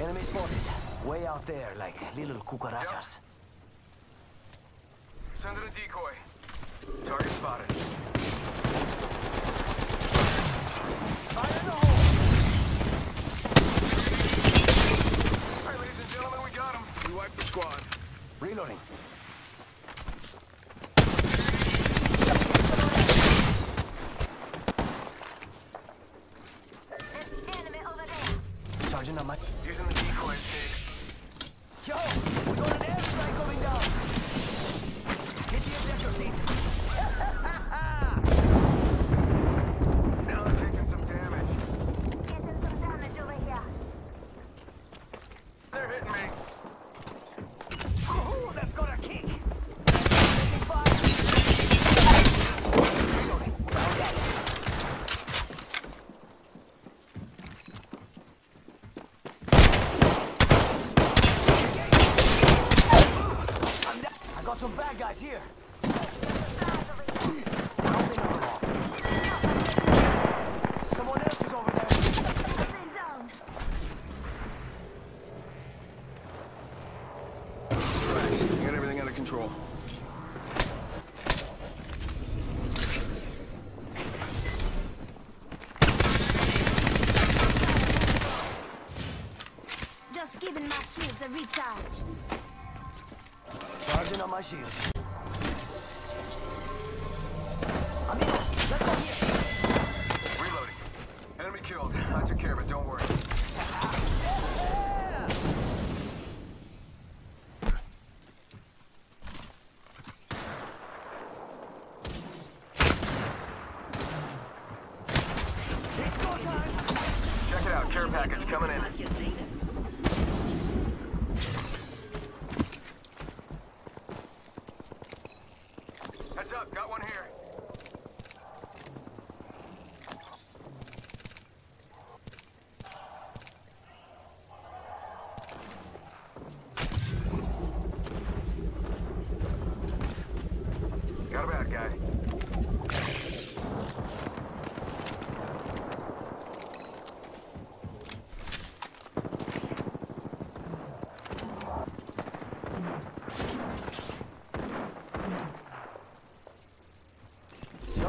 Enemy spotted. Way out there, like little cucarachas. Yep. Send in a decoy. Target spotted. Fire in the hole! Alright, ladies and gentlemen, we got him. We wiped the squad. Reloading. Using the decoy stick. Yo, we got an airstrike coming down. Hit the objective seats. Now they're taking some damage. Getting some damage over here. They're hitting me. Oh, that's got a kick. Taking fire. Reloading. Round out. Some bad guys here. Someone else is over there. Down. Right, you got everything under control. Just giving my shields a recharge. Charging on my shield. Amigos, let's go here. Reloading. Enemy killed. I took care of it, don't worry. Yeah. It's go time. Check it out, care package coming in. Got one here. Got a bad guy.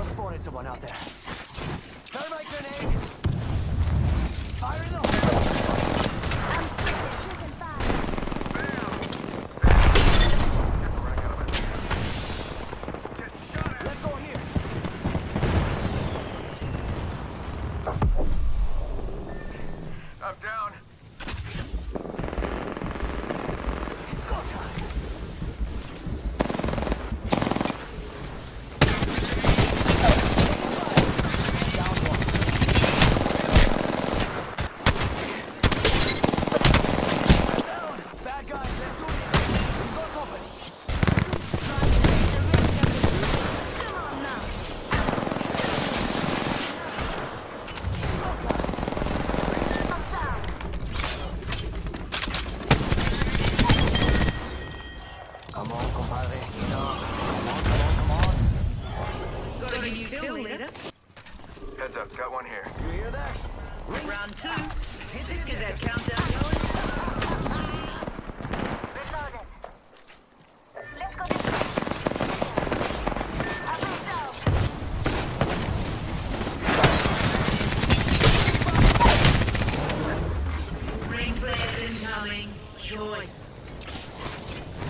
Spotted someone out there. Thermite grenade! Fire in the hole! I'm taking fire. Get shot at. Let's go here. I'm down. It's go time. Heads up, got one here. You hear that? Round two. Let's get that countdown going. Let's go this way. Ring blast incoming. Choice.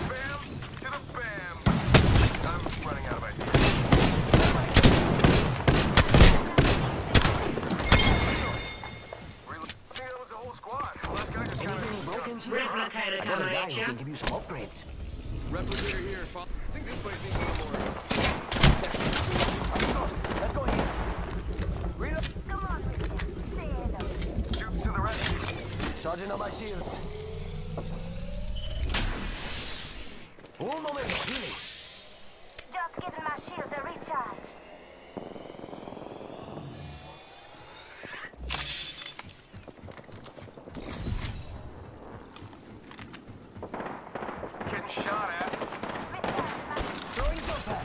Bam to the bam. I'm running out of ideas. Replicator coming at you. I can give you some upgrades. Replicator here. I think this place needs some more. Let's go here. Reload. Come on, Ricky. Troops to the rescue. Charging on my shields. Un momento, really. Just giving my shields a recharge. Shot at. Throwing so fast.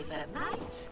even night.